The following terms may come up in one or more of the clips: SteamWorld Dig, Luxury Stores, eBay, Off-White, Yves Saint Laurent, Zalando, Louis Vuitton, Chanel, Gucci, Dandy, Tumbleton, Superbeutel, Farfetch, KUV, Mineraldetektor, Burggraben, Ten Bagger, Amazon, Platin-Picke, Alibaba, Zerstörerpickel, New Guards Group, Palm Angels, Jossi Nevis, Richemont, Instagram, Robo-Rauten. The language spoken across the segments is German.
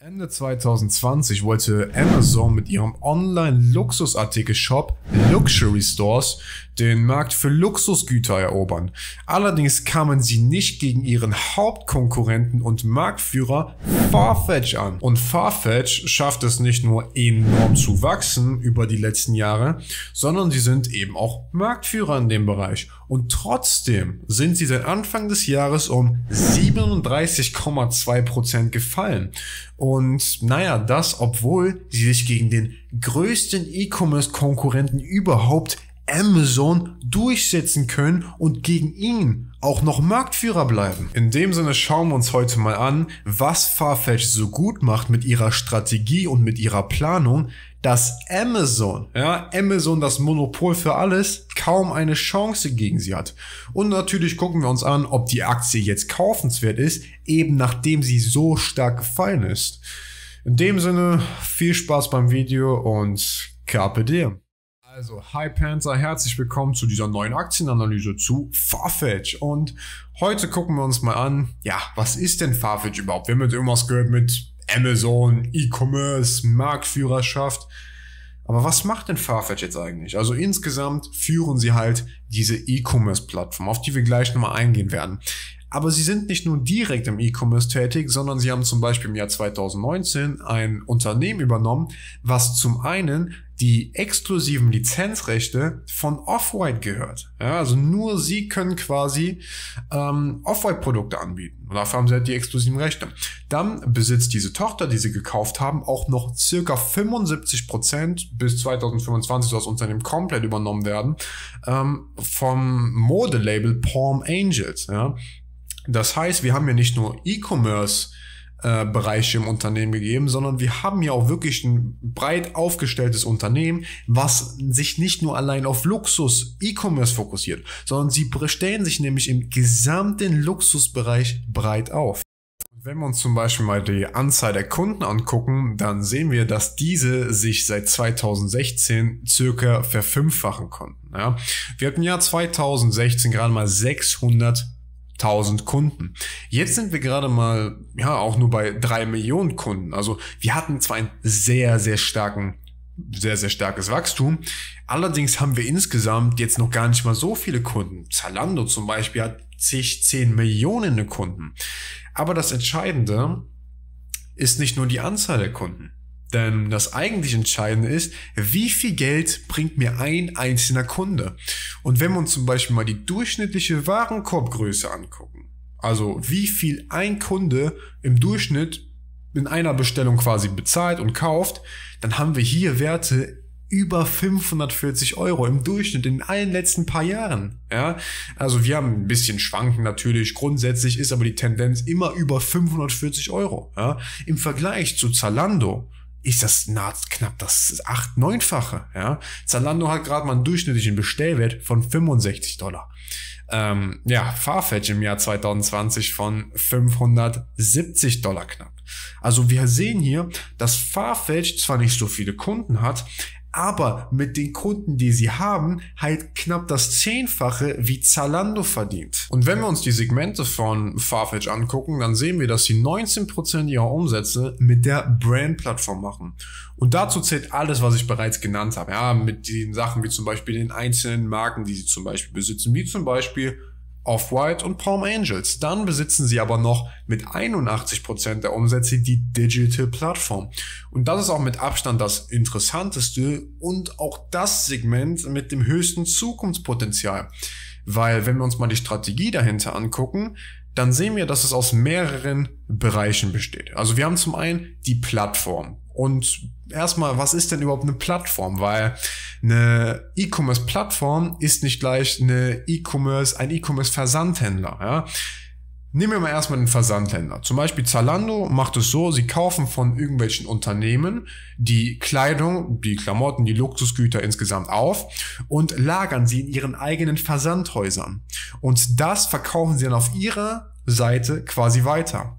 Ende 2020 wollte Amazon mit ihrem Online-Luxusartikel-Shop Luxury Stores den Markt für Luxusgüter erobern. Allerdings kamen sie nicht gegen ihren Hauptkonkurrenten und Marktführer Farfetch an. Und Farfetch schafft es nicht nur enorm zu wachsen über die letzten Jahre, sondern sie sind eben auch Marktführer in dem Bereich. Und trotzdem sind sie seit Anfang des Jahres um 37,2% gefallen. Und naja, das, obwohl sie sich gegen den größten E-Commerce-Konkurrenten überhaupt, Amazon, durchsetzen können und gegen ihn auch noch Marktführer bleiben. In dem Sinne schauen wir uns heute mal an, was Farfetch so gut macht mit ihrer Strategie und mit ihrer Planung, dass Amazon, das Monopol für alles, kaum eine Chance gegen sie hat. Und natürlich gucken wir uns an, ob die Aktie jetzt kaufenswert ist, eben nachdem sie so stark gefallen ist. In dem Sinne, viel Spaß beim Video und Carpe Diem. Also, hi Panther, herzlich willkommen zu dieser neuen Aktienanalyse zu Farfetch. Und heute gucken wir uns mal an, ja, was ist denn Farfetch überhaupt? Wir haben jetzt irgendwas gehört mit Amazon, E-Commerce, Marktführerschaft. Aber was macht denn Farfetch jetzt eigentlich? Also insgesamt führen sie halt diese E-Commerce-Plattform, auf die wir gleich nochmal eingehen werden. Aber sie sind nicht nur direkt im E-Commerce tätig, sondern sie haben zum Beispiel im Jahr 2019 ein Unternehmen übernommen, was zum einen die exklusiven Lizenzrechte von Off-White gehört. Ja, also nur sie können quasi Off-White-Produkte anbieten. Und dafür haben sie halt die exklusiven Rechte. Dann besitzt diese Tochter, die sie gekauft haben, auch noch circa 75% bis 2025 soll das Unternehmen komplett übernommen werden, vom Modelabel Palm Angels. Ja. Das heißt, wir haben hier nicht nur E-Commerce Bereiche im Unternehmen gegeben, sondern wir haben hier auch wirklich ein breit aufgestelltes Unternehmen, was sich nicht nur allein auf Luxus E-Commerce fokussiert, sondern sie stellen sich nämlich im gesamten Luxusbereich breit auf. Wenn wir uns zum Beispiel mal die Anzahl der Kunden angucken, dann sehen wir, dass diese sich seit 2016 circa verfünffachen konnten. Ja. Wir hatten im Jahr 2016 gerade mal 600.000 Kunden. Jetzt sind wir gerade mal, ja, auch nur bei 3 Millionen Kunden. Also wir hatten zwar ein sehr, sehr starkes Wachstum. Allerdings haben wir insgesamt jetzt noch gar nicht mal so viele Kunden. Zalando zum Beispiel hat zig, 10 Millionen Kunden. Aber das Entscheidende ist nicht nur die Anzahl der Kunden. Denn das eigentlich Entscheidende ist, wie viel Geld bringt mir ein einzelner Kunde? Und wenn wir uns zum Beispiel mal die durchschnittliche Warenkorbgröße angucken, also wie viel ein Kunde im Durchschnitt in einer Bestellung quasi bezahlt und kauft, dann haben wir hier Werte über 540 € im Durchschnitt in allen letzten paar Jahren. Ja, also wir haben ein bisschen Schwanken natürlich, grundsätzlich ist aber die Tendenz immer über 540 €. Ja, im Vergleich zu Zalando ist das knapp das 8-9-fache. Ja? Zalando hat gerade mal einen durchschnittlichen Bestellwert von $65. Ja, Farfetch im Jahr 2020 von $570 knapp. Also wir sehen hier, dass Farfetch zwar nicht so viele Kunden hat, aber mit den Kunden, die sie haben, halt knapp das 10-fache wie Zalando verdient. Und wenn wir uns die Segmente von Farfetch angucken, dann sehen wir, dass sie 19% ihrer Umsätze mit der Brand-Plattform machen. Und dazu zählt alles, was ich bereits genannt habe. Ja, mit den Sachen wie zum Beispiel den einzelnen Marken, die sie zum Beispiel besitzen, wie zum Beispiel Off-White und Palm Angels. Dann besitzen sie aber noch mit 81% der Umsätze die Digital-Plattform. Und das ist auch mit Abstand das interessanteste und auch das Segment mit dem höchsten Zukunftspotenzial. Weil wenn wir uns mal die Strategie dahinter angucken, dann sehen wir, dass es aus mehreren Bereichen besteht. Also wir haben zum einen die Plattform. Und erstmal, was ist denn überhaupt eine Plattform? Weil eine E-Commerce-Plattform ist nicht gleich eine ein E-Commerce-Versandhändler. Ja? Nehmen wir mal erstmal den Versandhändler. Zum Beispiel Zalando macht es so, sie kaufen von irgendwelchen Unternehmen die Kleidung, die Klamotten, die Luxusgüter insgesamt auf und lagern sie in ihren eigenen Versandhäusern. Und das verkaufen sie dann auf ihrer Seite quasi weiter.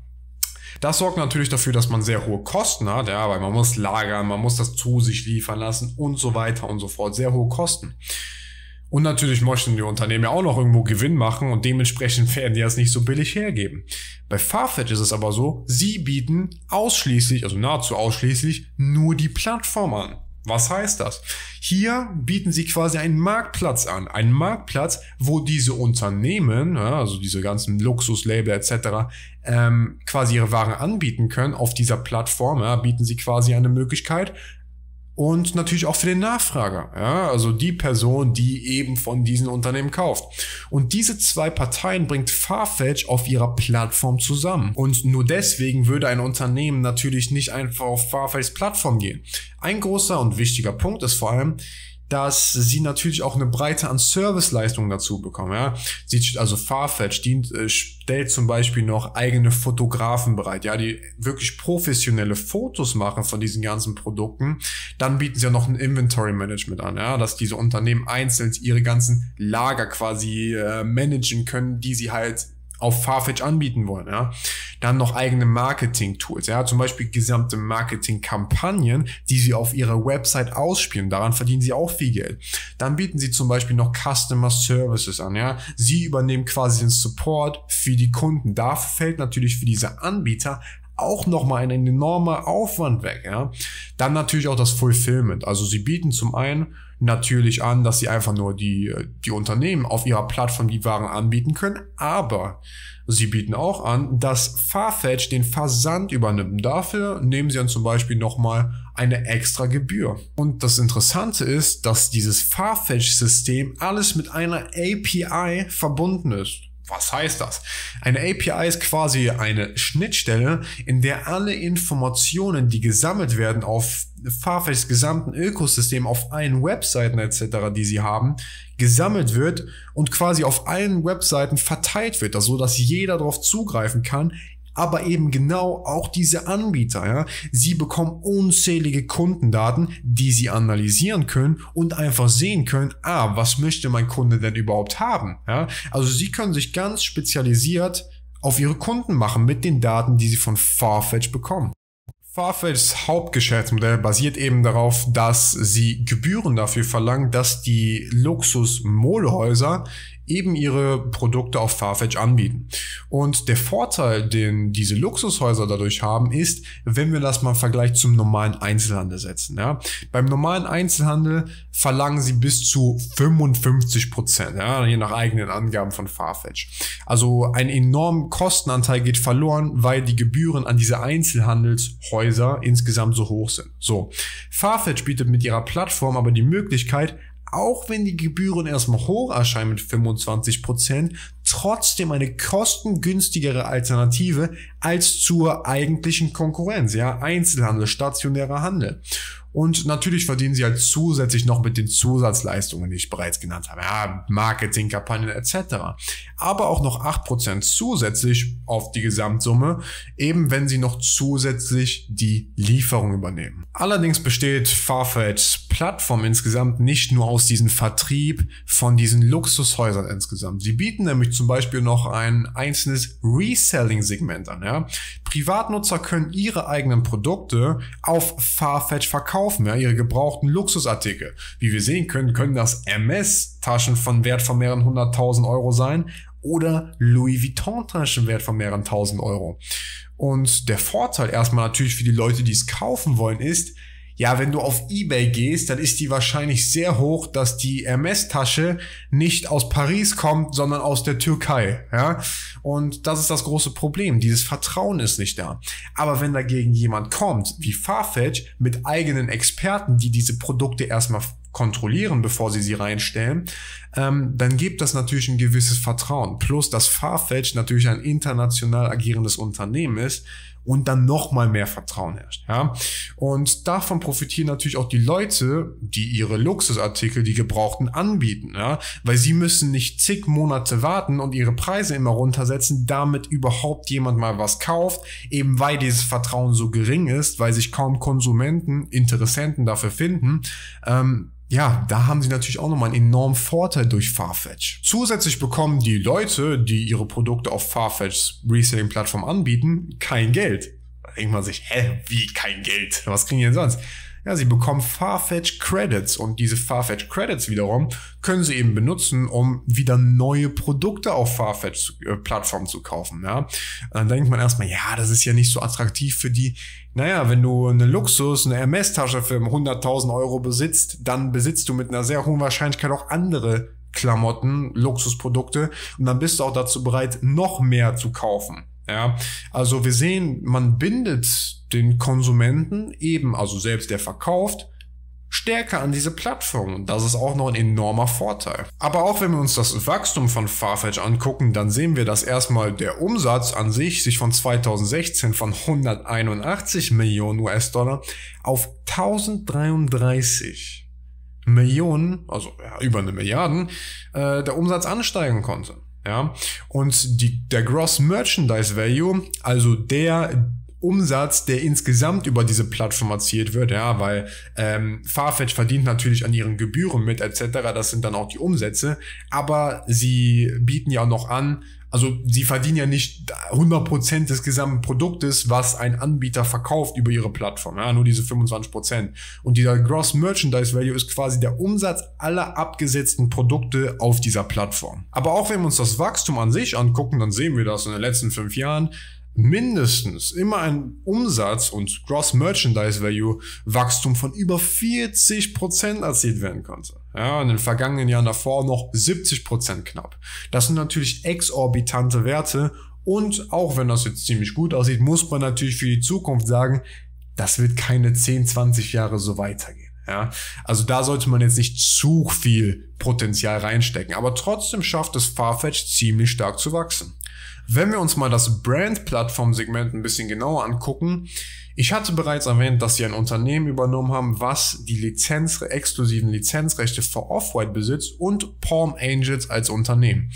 Das sorgt natürlich dafür, dass man sehr hohe Kosten hat, ja, weil man muss lagern, man muss das zu sich liefern lassen und so weiter und so fort. Sehr hohe Kosten. Und natürlich möchten die Unternehmen ja auch noch irgendwo Gewinn machen und dementsprechend werden die das nicht so billig hergeben. Bei Farfetch ist es aber so, sie bieten ausschließlich, also nahezu ausschließlich, nur die Plattform an. Was heißt das? Hier bieten sie quasi einen Marktplatz an. Einen Marktplatz, wo diese Unternehmen, also diese ganzen Luxuslabel etc., quasi ihre Waren anbieten können. Auf dieser Plattform bieten sie quasi eine Möglichkeit. Und natürlich auch für den Nachfrager, also die Person, die eben von diesen Unternehmen kauft. Und diese zwei Parteien bringt Farfetch auf ihrer Plattform zusammen. Und nur deswegen würde ein Unternehmen natürlich nicht einfach auf Farfetchs Plattform gehen. Ein großer und wichtiger Punkt ist vor allem, dass sie natürlich auch eine Breite an Serviceleistungen dazu bekommen. Also Farfetch stellt zum Beispiel noch eigene Fotografen bereit, die wirklich professionelle Fotos machen von diesen ganzen Produkten. Dann bieten sie ja noch ein Inventory Management an, dass diese Unternehmen einzeln ihre ganzen Lager quasi managen können, die sie halt auf Farfetch anbieten wollen. Dann noch eigene Marketing-Tools, zum Beispiel gesamte Marketing-Kampagnen, die sie auf ihrer Website ausspielen. Daran verdienen sie auch viel Geld. Dann bieten sie zum Beispiel noch Customer Services an. Sie übernehmen quasi den Support für die Kunden. Dafür fällt natürlich für diese Anbieter auch nochmal ein enormer Aufwand weg. Dann natürlich auch das Fulfillment. Also sie bieten zum einen natürlich an, dass sie einfach nur die Unternehmen auf ihrer Plattform die Waren anbieten können, aber sie bieten auch an, dass Farfetch den Versand übernimmt. Dafür nehmen sie dann zum Beispiel nochmal eine extra Gebühr. Und das Interessante ist, dass dieses Farfetch-System alles mit einer API verbunden ist. Was heißt das? Eine API ist quasi eine Schnittstelle, in der alle Informationen, die gesammelt werden auf Farfetchs gesamten Ökosystem, auf allen Webseiten etc., die sie haben, gesammelt wird und quasi auf allen Webseiten verteilt wird, also dass jeder darauf zugreifen kann, aber eben genau auch diese Anbieter. Sie bekommen unzählige Kundendaten, die sie analysieren können und einfach sehen können, was möchte mein Kunde denn überhaupt haben? Also sie können sich ganz spezialisiert auf ihre Kunden machen mit den Daten, die sie von Farfetch bekommen. Farfetchs Hauptgeschäftsmodell basiert eben darauf, dass sie Gebühren dafür verlangen, dass die Luxus-Modehäuser eben ihre Produkte auf Farfetch anbieten. Und der Vorteil, den diese Luxushäuser dadurch haben, ist, wenn wir das mal im Vergleich zum normalen Einzelhandel setzen. Beim normalen Einzelhandel verlangen sie bis zu 55%, je nach eigenen Angaben von Farfetch. Also ein enormer Kostenanteil geht verloren, weil die Gebühren an diese Einzelhandelshäuser insgesamt so hoch sind. So, Farfetch bietet mit ihrer Plattform aber die Möglichkeit, auch wenn die Gebühren erstmal hoch erscheinen mit 25%, trotzdem eine kostengünstigere Alternative als zur eigentlichen Konkurrenz, Einzelhandel, stationärer Handel. Und natürlich verdienen sie halt zusätzlich noch mit den Zusatzleistungen, die ich bereits genannt habe, Marketingkampagnen etc. Aber auch noch 8% zusätzlich auf die Gesamtsumme, eben wenn sie noch zusätzlich die Lieferung übernehmen. Allerdings besteht Farfetchs Plattform insgesamt nicht nur aus diesem Vertrieb von diesen Luxushäusern insgesamt. Sie bieten nämlich zum Beispiel noch ein einzelnes Reselling-Segment an. Privatnutzer können ihre eigenen Produkte auf Farfetch verkaufen. Ihre gebrauchten Luxusartikel. Wie wir sehen können, können das MS-Taschen von Wert von mehreren 100.000 € sein oder Louis Vuitton-Taschen Wert von mehreren 1.000 €. Und der Vorteil erstmal natürlich für die Leute, die es kaufen wollen, ist, wenn du auf eBay gehst, dann ist die wahrscheinlich sehr hoch, dass die Hermes-Tasche nicht aus Paris kommt, sondern aus der Türkei. Und das ist das große Problem. Dieses Vertrauen ist nicht da. Aber wenn dagegen jemand kommt, wie Farfetch, mit eigenen Experten, die diese Produkte erstmal kontrollieren, bevor sie reinstellen, dann gibt das natürlich ein gewisses Vertrauen. Plus, dass Farfetch natürlich ein international agierendes Unternehmen ist, und dann nochmal mehr Vertrauen herrscht. Und davon profitieren natürlich auch die Leute, die ihre Luxusartikel, die gebrauchten, anbieten. Weil sie müssen nicht zig Monate warten und ihre Preise immer runtersetzen, damit überhaupt jemand mal was kauft, eben weil dieses Vertrauen so gering ist, weil sich kaum Konsumenten, Interessenten dafür finden. Da haben sie natürlich auch nochmal einen enormen Vorteil durch Farfetch. Zusätzlich bekommen die Leute, die ihre Produkte auf Farfetchs Reselling-Plattform anbieten, kein Geld. Da denkt man sich, wie kein Geld? Was kriegen die denn sonst? Ja, sie bekommen Farfetch Credits und diese Farfetch Credits wiederum können sie eben benutzen, um wieder neue Produkte auf Farfetch Plattformen zu kaufen. Ja, dann denkt man erstmal, ja, das ist ja nicht so attraktiv für die. Naja, wenn du eine Luxus, eine Hermes-Tasche für 100.000 Euro besitzt, dann besitzt du mit einer sehr hohen Wahrscheinlichkeit auch andere Klamotten, Luxusprodukte, und dann bist du auch dazu bereit, noch mehr zu kaufen. Ja, also wir sehen, man bindet den Konsumenten eben, also selbst der verkauft, stärker an diese Plattform, und das ist auch noch ein enormer Vorteil. Aber auch wenn wir uns das Wachstum von Farfetch angucken, dann sehen wir, dass erstmal der Umsatz an sich von 2016 von 181 Millionen US-Dollar auf 1033 Millionen, also ja, über eine Milliarde, der Umsatz ansteigen konnte. Ja, und der Gross Merchandise Value, also der Umsatz, der insgesamt über diese Plattform erzielt wird, ja, weil Farfetch verdient natürlich an ihren Gebühren mit etc., das sind dann auch die Umsätze, aber sie bieten ja auch noch an, also sie verdienen ja nicht 100% des gesamten Produktes, was ein Anbieter verkauft über ihre Plattform, ja, nur diese 25%. Und dieser Gross Merchandise Value ist quasi der Umsatz aller abgesetzten Produkte auf dieser Plattform. Aber auch wenn wir uns das Wachstum an sich angucken, dann sehen wir, dass in den letzten 5 Jahren mindestens immer ein Umsatz- und Gross Merchandise Value Wachstum von über 40% erzielt werden konnte. Ja, in den vergangenen Jahren davor noch 70% knapp. Das sind natürlich exorbitante Werte, und auch wenn das jetzt ziemlich gut aussieht, muss man natürlich für die Zukunft sagen, das wird keine 10, 20 Jahre so weitergehen. Ja, also da sollte man jetzt nicht zu viel Potenzial reinstecken, aber trotzdem schafft es Farfetch ziemlich stark zu wachsen. Wenn wir uns mal das Brand-Plattform-Segment ein bisschen genauer angucken, ich hatte bereits erwähnt, dass sie ein Unternehmen übernommen haben, was die exklusiven Lizenzrechte für Off-White besitzt und Palm Angels als Unternehmen.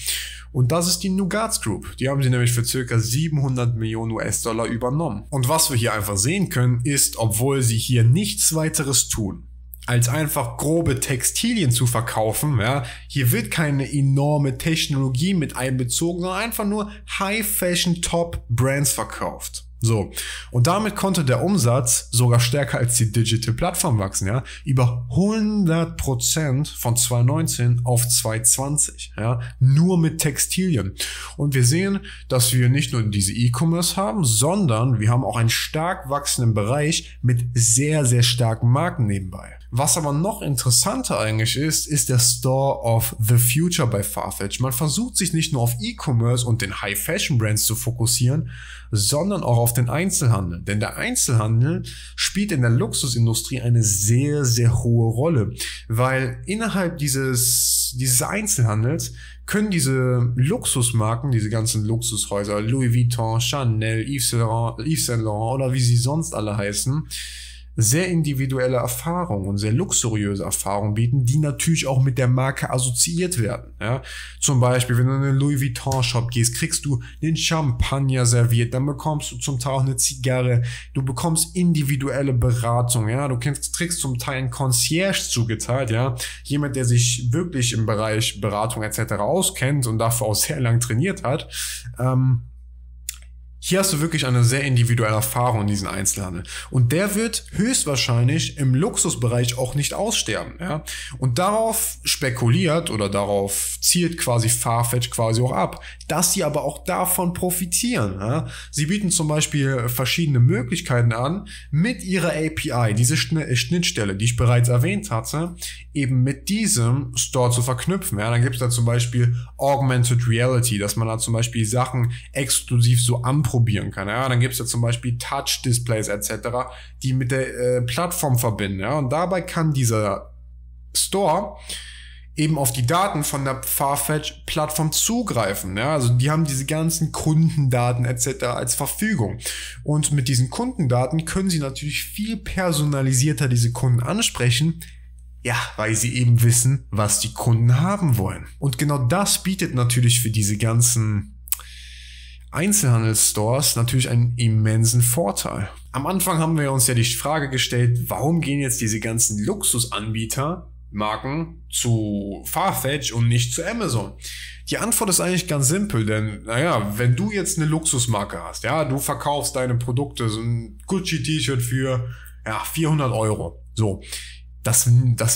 Und das ist die New Guards Group. Die haben sie nämlich für circa 700 Millionen US-Dollar übernommen. Und was wir hier einfach sehen können, ist, obwohl sie hier nichts weiteres tun, als einfach grobe Textilien zu verkaufen, ja, hier wird keine enorme Technologie mit einbezogen, sondern einfach nur High-Fashion-Top-Brands verkauft. So, und damit konnte der Umsatz sogar stärker als die Digital-Plattform wachsen, ja, über 100% von 2019 auf 2020, ja, nur mit Textilien. Und wir sehen, dass wir nicht nur diese E-Commerce haben, sondern wir haben auch einen stark wachsenden Bereich mit sehr, sehr starken Marken nebenbei. Was aber noch interessanter eigentlich ist der Store of the Future bei Farfetch. Man versucht sich nicht nur auf E-Commerce und den High-Fashion-Brands zu fokussieren, sondern auch auf den Einzelhandel. Denn der Einzelhandel spielt in der Luxusindustrie eine sehr, sehr hohe Rolle, weil innerhalb dieses Einzelhandels können diese Luxusmarken, diese ganzen Luxushäuser, Louis Vuitton, Chanel, Yves Saint Laurent oder wie sie sonst alle heißen, sehr individuelle Erfahrungen und sehr luxuriöse Erfahrungen bieten, die natürlich auch mit der Marke assoziiert werden. Ja? Zum Beispiel, wenn du in einen Louis Vuitton Shop gehst, kriegst du den Champagner serviert, dann bekommst du zum Teil auch eine Zigarre, du bekommst individuelle Beratung, ja? Du kriegst zum Teil einen Concierge zugeteilt, ja? Jemand, der sich wirklich im Bereich Beratung etc. auskennt und dafür auch sehr lang trainiert hat. Hier hast du wirklich eine sehr individuelle Erfahrung in diesem Einzelhandel. Und der wird höchstwahrscheinlich im Luxusbereich auch nicht aussterben. Ja? Und darauf spekuliert oder darauf zielt quasi Farfetch quasi auch ab, dass sie aber auch davon profitieren. Ja? Sie bieten zum Beispiel verschiedene Möglichkeiten an, mit ihrer API, diese Schnittstelle, die ich bereits erwähnt hatte, eben mit diesem Store zu verknüpfen. Ja? Dann gibt es da zum Beispiel Augmented Reality, dass man da zum Beispiel Sachen exklusiv so probieren kann. Ja, dann gibt es ja zum Beispiel Touch-Displays etc., die mit der Plattform verbinden. Ja, und dabei kann dieser Store eben auf die Daten von der Farfetch-Plattform zugreifen. Ja, also die haben diese ganzen Kundendaten etc. als Verfügung. Und mit diesen Kundendaten können sie natürlich viel personalisierter diese Kunden ansprechen, ja, weil sie eben wissen, was die Kunden haben wollen. Und genau das bietet natürlich für diese ganzen Einzelhandelsstores natürlich einen immensen Vorteil. Am Anfang haben wir uns ja die Frage gestellt, warum gehen jetzt diese ganzen Luxusanbieter, Marken zu Farfetch und nicht zu Amazon? Die Antwort ist eigentlich ganz simpel, denn naja, wenn du jetzt eine Luxusmarke hast, ja, du verkaufst deine Produkte, so ein Gucci-T-Shirt für ja, 400 Euro. So. Das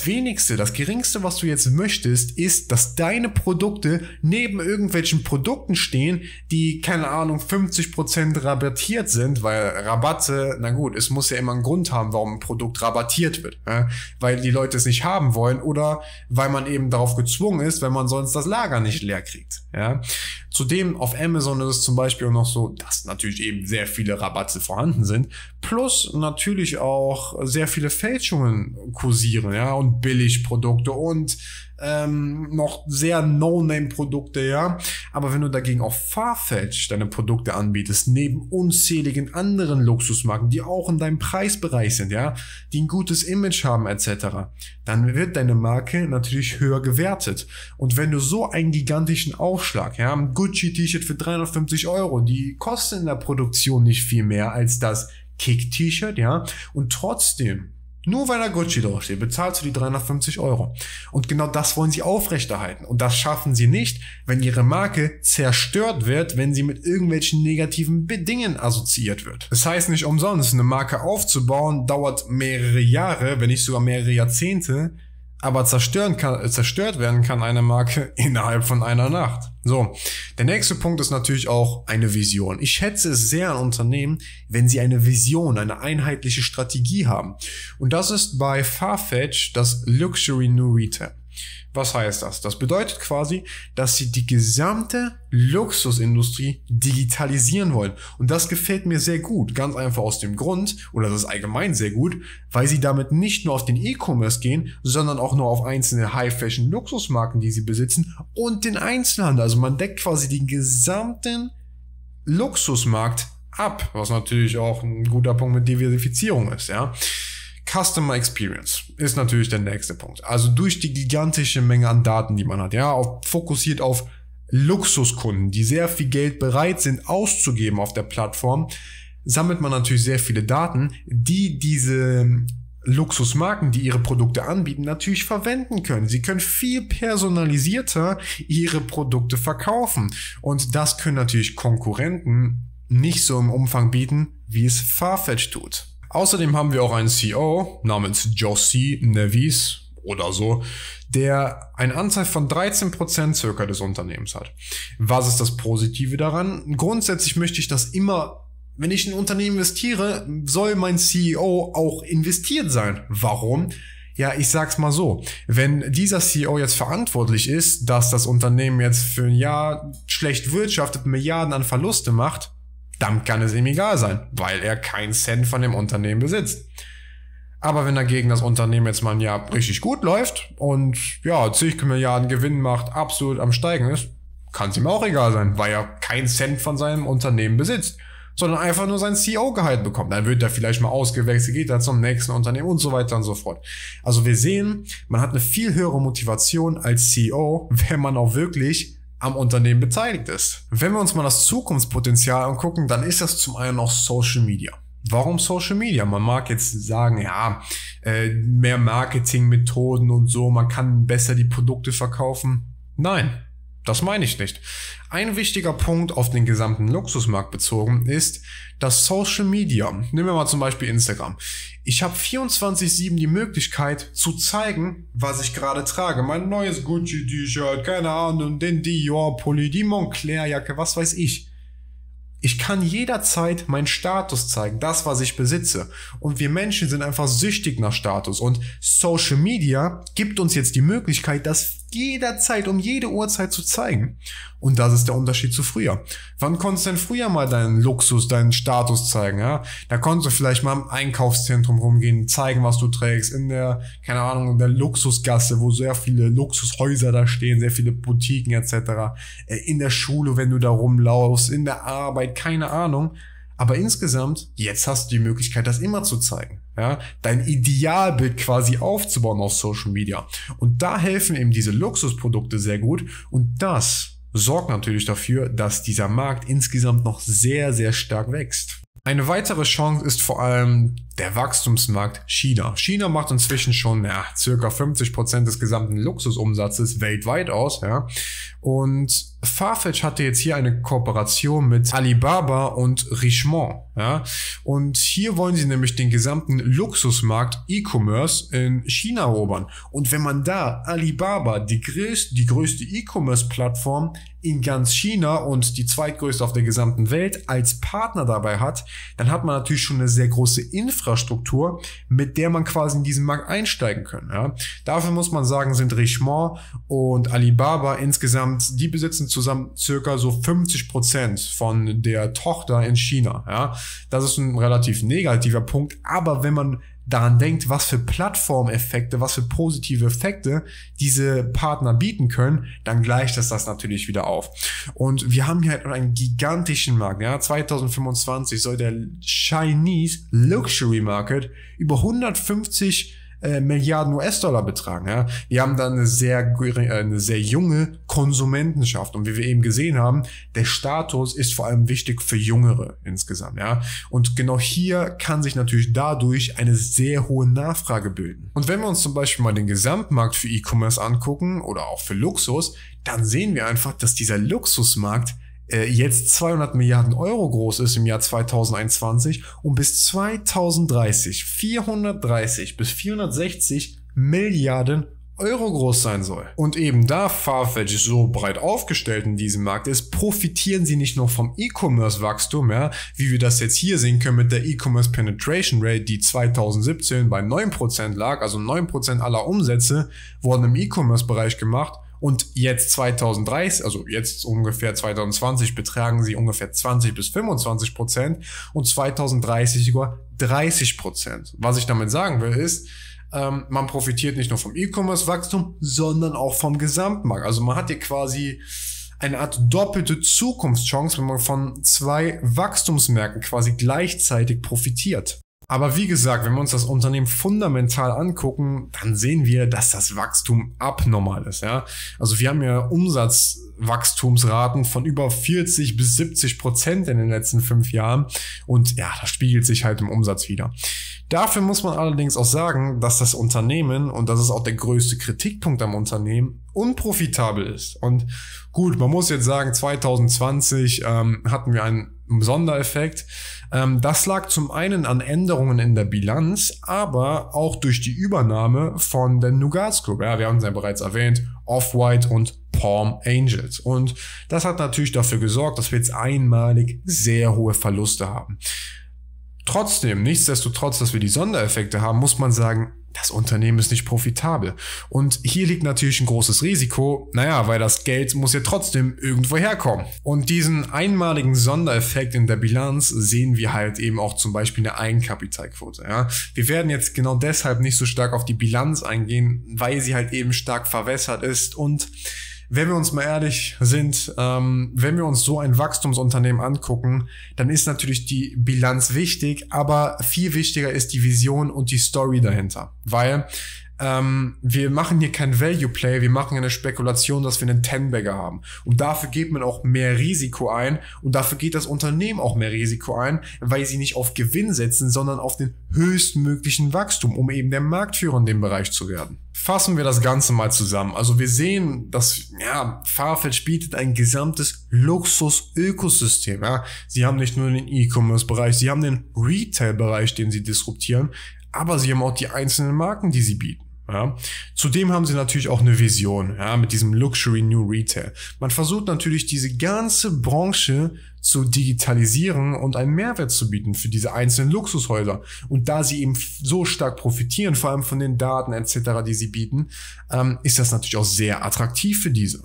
wenigste, das geringste, was du jetzt möchtest, ist, dass deine Produkte neben irgendwelchen Produkten stehen, die, keine Ahnung, 50% rabattiert sind, weil Rabatte, na gut, es muss ja immer einen Grund haben, warum ein Produkt rabattiert wird, ja? Weil die Leute es nicht haben wollen oder weil man eben darauf gezwungen ist, wenn man sonst das Lager nicht leer kriegt, ja? Zudem auf Amazon ist es zum Beispiel auch noch so, dass natürlich eben sehr viele Rabatte vorhanden sind, plus natürlich auch sehr viele Fälschungen kursieren, ja, und Billigprodukte und noch sehr No-Name-Produkte, ja. Aber wenn du dagegen auf Farfetch deine Produkte anbietest, neben unzähligen anderen Luxusmarken, die auch in deinem Preisbereich sind, ja, die ein gutes Image haben etc., dann wird deine Marke natürlich höher gewertet. Und wenn du so einen gigantischen Aufschlag, ja, ein Gucci-T-Shirt für 350 €, die kosten in der Produktion nicht viel mehr als das Kick-T-Shirt, ja, und trotzdem, nur weil da Gucci draufsteht, bezahlst du die 350 €. Und genau das wollen sie aufrechterhalten. Und das schaffen sie nicht, wenn ihre Marke zerstört wird, wenn sie mit irgendwelchen negativen Bedingungen assoziiert wird. Das heißt nicht umsonst, eine Marke aufzubauen dauert mehrere Jahre, wenn nicht sogar mehrere Jahrzehnte, aber zerstört werden kann eine Marke innerhalb von einer Nacht. So, der nächste Punkt ist natürlich auch eine Vision. Ich schätze es sehr an Unternehmen, wenn sie eine Vision, eine einheitliche Strategie haben. Und das ist bei Farfetch das Luxury New Retail. Was heißt das? Das bedeutet quasi, dass sie die gesamte Luxusindustrie digitalisieren wollen. Und das gefällt mir sehr gut. Ganz einfach aus dem Grund, oder das ist allgemein sehr gut, weil sie damit nicht nur auf den E-Commerce gehen, sondern auch nur auf einzelne High-Fashion-Luxusmarken, die sie besitzen, und den Einzelhandel. Also man deckt quasi den gesamten Luxusmarkt ab, was natürlich auch ein guter Punkt mit Diversifizierung ist, ja. Customer Experience ist natürlich der nächste Punkt. Also durch die gigantische Menge an Daten, die man hat, ja, fokussiert auf Luxuskunden, die sehr viel Geld bereit sind auszugeben auf der Plattform, sammelt man natürlich sehr viele Daten, die diese Luxusmarken, die ihre Produkte anbieten, natürlich verwenden können. Sie können viel personalisierter ihre Produkte verkaufen. Und das können natürlich Konkurrenten nicht so im Umfang bieten, wie es Farfetch tut. Außerdem haben wir auch einen CEO namens Jossi Nevis oder so, der eine Anteil von 13% circa des Unternehmens hat. Was ist das Positive daran? Grundsätzlich möchte ich, dass immer, wenn ich in ein Unternehmen investiere, soll mein CEO auch investiert sein. Warum? Ja, ich sag's mal so, wenn dieser CEO jetzt verantwortlich ist, dass das Unternehmen jetzt für ein Jahr schlecht wirtschaftet, Milliarden an Verluste macht, dann kann es ihm egal sein, weil er keinen Cent von dem Unternehmen besitzt. Aber wenn dagegen das Unternehmen jetzt mal ein Jahr richtig gut läuft und ja, zig Milliarden Gewinn macht, absolut am Steigen ist, kann es ihm auch egal sein, weil er keinen Cent von seinem Unternehmen besitzt, sondern einfach nur sein CEO-Gehalt bekommt. Dann wird er vielleicht mal ausgewechselt, geht dann zum nächsten Unternehmen und so weiter und so fort. Also wir sehen, man hat eine viel höhere Motivation als CEO, wenn man auch wirklich am Unternehmen beteiligt ist. Wenn wir uns mal das Zukunftspotenzial angucken, dann ist das zum einen auch Social Media. Warum Social Media? Man mag jetzt sagen, ja, mehr Marketingmethoden und so, man kann besser die Produkte verkaufen. Nein, das meine ich nicht. Ein wichtiger Punkt auf den gesamten Luxusmarkt bezogen ist, dass Social Media, nehmen wir mal zum Beispiel Instagram, ich habe 24/7 die Möglichkeit zu zeigen, was ich gerade trage. Mein neues Gucci-T-Shirt, keine Ahnung, den Dior-Pulli, die Montclair-Jacke, was weiß ich. Ich kann jederzeit meinen Status zeigen, das, was ich besitze. Und wir Menschen sind einfach süchtig nach Status. Und Social Media gibt uns jetzt die Möglichkeit, das jederzeit, um jede Uhrzeit zu zeigen. Und das ist der Unterschied zu früher. Wann konntest du denn früher mal deinen Luxus, deinen Status zeigen? Ja? Da konntest du vielleicht mal im Einkaufszentrum rumgehen, zeigen, was du trägst, in der, keine Ahnung, in der Luxusgasse, wo sehr viele Luxushäuser da stehen, sehr viele Boutiquen etc. In der Schule, wenn du da rumlaufst, in der Arbeit, keine Ahnung. Aber insgesamt, jetzt hast du die Möglichkeit, das immer zu zeigen. Ja, dein Idealbild quasi aufzubauen auf Social Media. Und da helfen eben diese Luxusprodukte sehr gut. Und das sorgt natürlich dafür, dass dieser Markt insgesamt noch sehr, sehr stark wächst. Eine weitere Chance ist vor allem der Wachstumsmarkt China. China macht inzwischen schon circa 50% des gesamten Luxusumsatzes weltweit aus. Ja, und Farfetch hatte jetzt hier eine Kooperation mit Alibaba und Richemont. Ja? Und hier wollen sie nämlich den gesamten Luxusmarkt E-Commerce in China erobern. Und wenn man da Alibaba, die größte E-Commerce-Plattform in ganz China und die zweitgrößte auf der gesamten Welt als Partner dabei hat, dann hat man natürlich schon eine sehr große Infrastruktur, mit der man quasi in diesen Markt einsteigen kann. Ja? Dafür muss man sagen, sind Richemont und Alibaba insgesamt, die besitzen zusammen circa so 50% von der Tochter in China. Ja? Das ist ein relativ negativer Punkt, aber wenn man daran denkt, was für Plattformeffekte, was für positive Effekte diese Partner bieten können, dann gleicht das natürlich wieder auf. Und wir haben hier halt einen gigantischen Markt. Ja, 2025 soll der Chinese Luxury Market über 150 Milliarden US-Dollar betragen. Ja. Wir haben dann eine sehr junge Konsumentenschaft und wie wir eben gesehen haben, der Status ist vor allem wichtig für Jüngere insgesamt. Ja. Und genau hier kann sich natürlich dadurch eine sehr hohe Nachfrage bilden. Und wenn wir uns zum Beispiel mal den Gesamtmarkt für E-Commerce angucken oder auch für Luxus, dann sehen wir einfach, dass dieser Luxusmarkt jetzt 200 Milliarden Euro groß ist im Jahr 2021 und bis 2030 430 bis 460 Milliarden Euro groß sein soll. Und eben da Farfetch so breit aufgestellt in diesem Markt ist, profitieren sie nicht nur vom E-Commerce-Wachstum, ja, wie wir das jetzt hier sehen können mit der E-Commerce-Penetration-Rate, die 2017 bei 9% lag, also 9% aller Umsätze wurden im E-Commerce-Bereich gemacht. Und jetzt 2030, also jetzt ungefähr 2020, betragen sie ungefähr 20 bis 25% und 2030 sogar 30%. Was ich damit sagen will ist, man profitiert nicht nur vom E-Commerce-Wachstum, sondern auch vom Gesamtmarkt. Also man hat hier quasi eine Art doppelte Zukunftschance, wenn man von zwei Wachstumsmärkten quasi gleichzeitig profitiert. Aber wie gesagt, wenn wir uns das Unternehmen fundamental angucken, dann sehen wir, dass das Wachstum abnormal ist. Ja? Also wir haben ja Umsatzwachstumsraten von über 40 bis 70% in den letzten 5 Jahren und ja, das spiegelt sich halt im Umsatz wieder. Dafür muss man allerdings auch sagen, dass das Unternehmen, und das ist auch der größte Kritikpunkt am Unternehmen, unprofitabel ist. Und gut, man muss jetzt sagen, 2020 hatten wir einen Sondereffekt. Das lag zum einen an Änderungen in der Bilanz, aber auch durch die Übernahme von der New Guards Group. Ja, wir haben es ja bereits erwähnt, Off-White und Palm Angels. Und das hat natürlich dafür gesorgt, dass wir jetzt einmalig sehr hohe Verluste haben. Trotzdem, nichtsdestotrotz, dass wir die Sondereffekte haben, muss man sagen, das Unternehmen ist nicht profitabel. Und hier liegt natürlich ein großes Risiko, naja, weil das Geld muss ja trotzdem irgendwo herkommen. Und diesen einmaligen Sondereffekt in der Bilanz sehen wir halt eben auch zum Beispiel in der Eigenkapitalquote. Ja. Wir werden jetzt genau deshalb nicht so stark auf die Bilanz eingehen, weil sie halt eben stark verwässert ist. Und wenn wir uns mal ehrlich sind, wenn wir uns so ein Wachstumsunternehmen angucken, dann ist natürlich die Bilanz wichtig, aber viel wichtiger ist die Vision und die Story dahinter, weil wir machen hier kein Value Play, wir machen eine Spekulation, dass wir einen Ten-Bagger haben. Und dafür geht man auch mehr Risiko ein und dafür geht das Unternehmen auch mehr Risiko ein, weil sie nicht auf Gewinn setzen, sondern auf den höchstmöglichen Wachstum, um eben der Marktführer in dem Bereich zu werden. Fassen wir das Ganze mal zusammen. Also wir sehen, dass ja, Farfetch bietet ein gesamtes Luxus-Ökosystem. Ja. Sie haben nicht nur den E-Commerce-Bereich, sie haben den Retail-Bereich, den sie disruptieren, aber sie haben auch die einzelnen Marken, die sie bieten. Ja. Zudem haben sie natürlich auch eine Vision, ja, mit diesem Luxury New Retail. Man versucht natürlich, diese ganze Branche zu digitalisieren und einen Mehrwert zu bieten für diese einzelnen Luxushäuser. Und da sie eben so stark profitieren, vor allem von den Daten etc., die sie bieten, ist das natürlich auch sehr attraktiv für diese.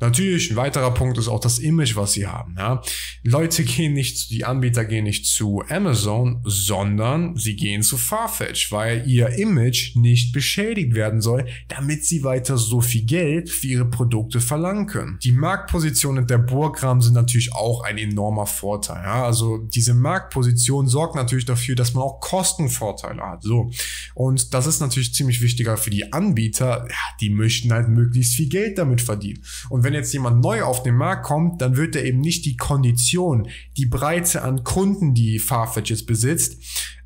Natürlich, ein weiterer Punkt ist auch das Image, was sie haben. Ja. Die Anbieter gehen nicht zu Amazon, sondern sie gehen zu Farfetch, weil ihr Image nicht beschädigt werden soll, damit sie weiter so viel Geld für ihre Produkte verlangen können. Die Marktpositionen der Burggraben sind natürlich auch ein enormer Vorteil. Ja. Also diese Marktposition sorgt natürlich dafür, dass man auch Kostenvorteile hat. So. Und das ist natürlich ziemlich wichtiger für die Anbieter. Ja, die möchten halt möglichst viel Geld damit verdienen. Und wenn jetzt jemand neu auf den Markt kommt, dann wird er eben nicht die Kondition, die Breite an Kunden, die Farfetch jetzt besitzt,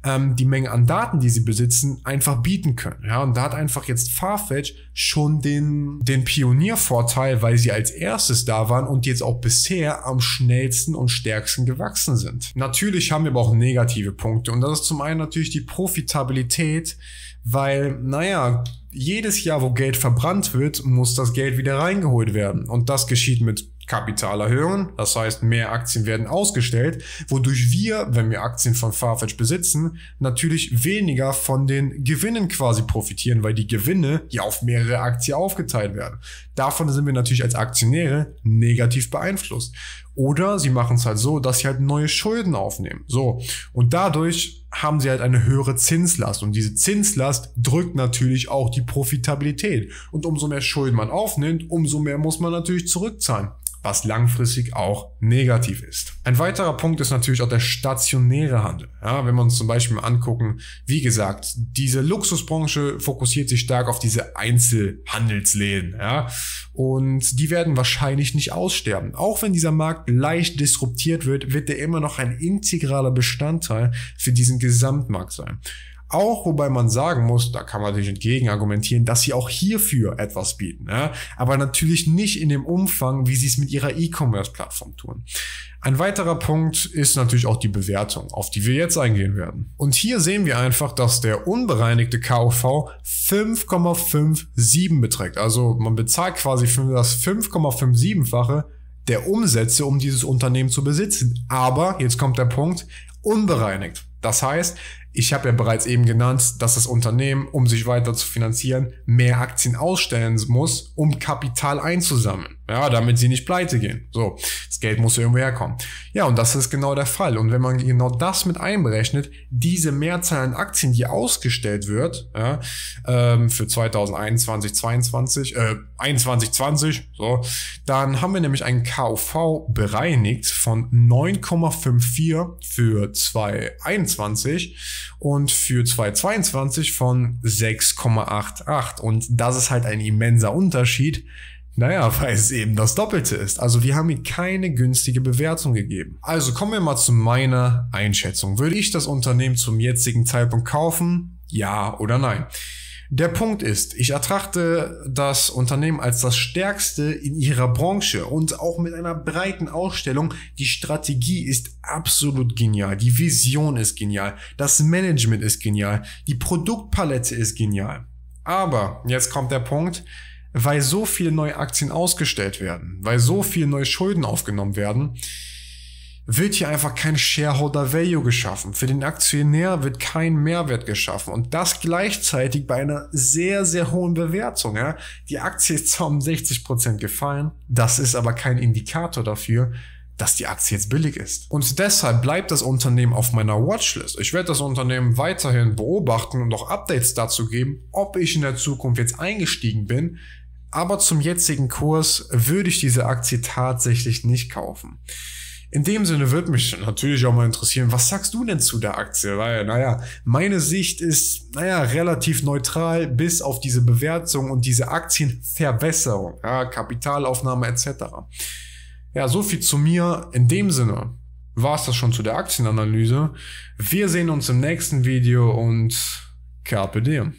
die Menge an Daten, die sie besitzen, einfach bieten können. Ja, und da hat einfach jetzt Farfetch schon den Pioniervorteil, weil sie als erstes da waren und jetzt auch bisher am schnellsten und stärksten gewachsen sind. Natürlich haben wir aber auch negative Punkte, und das ist zum einen natürlich die Profitabilität, weil, naja, jedes Jahr, wo Geld verbrannt wird, muss das Geld wieder reingeholt werden. Und das geschieht mit Kapitalerhöhungen, das heißt, mehr Aktien werden ausgestellt, wodurch wir, wenn wir Aktien von Farfetch besitzen, natürlich weniger von den Gewinnen quasi profitieren, weil die Gewinne ja auf mehrere Aktien aufgeteilt werden. Davon sind wir natürlich als Aktionäre negativ beeinflusst. Oder sie machen es halt so, dass sie halt neue Schulden aufnehmen. So. Und dadurch haben sie halt eine höhere Zinslast. Und diese Zinslast drückt natürlich auch die Profitabilität. Und umso mehr Schulden man aufnimmt, umso mehr muss man natürlich zurückzahlen, was langfristig auch negativ ist. Ein weiterer Punkt ist natürlich auch der stationäre Handel. Ja, wenn wir uns zum Beispiel mal angucken, wie gesagt, diese Luxusbranche fokussiert sich stark auf diese Einzelhandelsläden. Ja, und die werden wahrscheinlich nicht aussterben. Auch wenn dieser Markt leicht disruptiert wird, wird er immer noch ein integraler Bestandteil für diesen Gesamtmarkt sein. Auch, wobei man sagen muss, da kann man natürlich entgegen argumentieren, dass sie auch hierfür etwas bieten, ja? Aber natürlich nicht in dem Umfang, wie sie es mit ihrer E-Commerce-Plattform tun. Ein weiterer Punkt ist natürlich auch die Bewertung, auf die wir jetzt eingehen werden. Und hier sehen wir einfach, dass der unbereinigte KUV 5,57 beträgt. Also man bezahlt quasi für das 5,57-fache der Umsätze, um dieses Unternehmen zu besitzen. Aber, jetzt kommt der Punkt, unbereinigt. Das heißt, ich habe ja bereits eben genannt, dass das Unternehmen, um sich weiter zu finanzieren, mehr Aktien ausstellen muss, um Kapital einzusammeln. Ja, damit sie nicht pleite gehen. So, das Geld muss irgendwo herkommen. Ja, und das ist genau der Fall. Und wenn man genau das mit einberechnet, diese Mehrzahl an Aktien, die ausgestellt wird, ja, für 2021, 2022, so, dann haben wir nämlich einen KUV bereinigt von 9,54 für 2021 und für 2022 von 6,88. Und das ist halt ein immenser Unterschied. Naja, weil es eben das Doppelte ist. Also wir haben hier keine günstige Bewertung gegeben. Also kommen wir mal zu meiner Einschätzung. Würde ich das Unternehmen zum jetzigen Zeitpunkt kaufen? Ja oder nein? Der Punkt ist, ich erachte das Unternehmen als das stärkste in ihrer Branche und auch mit einer breiten Ausstellung. Die Strategie ist absolut genial, die Vision ist genial, das Management ist genial, die Produktpalette ist genial. Aber jetzt kommt der Punkt, weil so viele neue Aktien ausgestellt werden, weil so viele neue Schulden aufgenommen werden, wird hier einfach kein Shareholder Value geschaffen. Für den Aktionär wird kein Mehrwert geschaffen. Und das gleichzeitig bei einer sehr, sehr hohen Bewertung. Ja? Die Aktie ist zwar um 60% gefallen, das ist aber kein Indikator dafür, dass die Aktie jetzt billig ist. Und deshalb bleibt das Unternehmen auf meiner Watchlist. Ich werde das Unternehmen weiterhin beobachten und auch Updates dazu geben, ob ich in der Zukunft jetzt eingestiegen bin. Aber zum jetzigen Kurs würde ich diese Aktie tatsächlich nicht kaufen. In dem Sinne würde mich natürlich auch mal interessieren, was sagst du denn zu der Aktie? Weil, naja, meine Sicht ist, naja, relativ neutral bis auf diese Bewertung und diese Aktienverwässerung, ja, Kapitalaufnahme etc. Ja, so viel zu mir. In dem Sinne war es das schon zu der Aktienanalyse. Wir sehen uns im nächsten Video und Carpe Diem.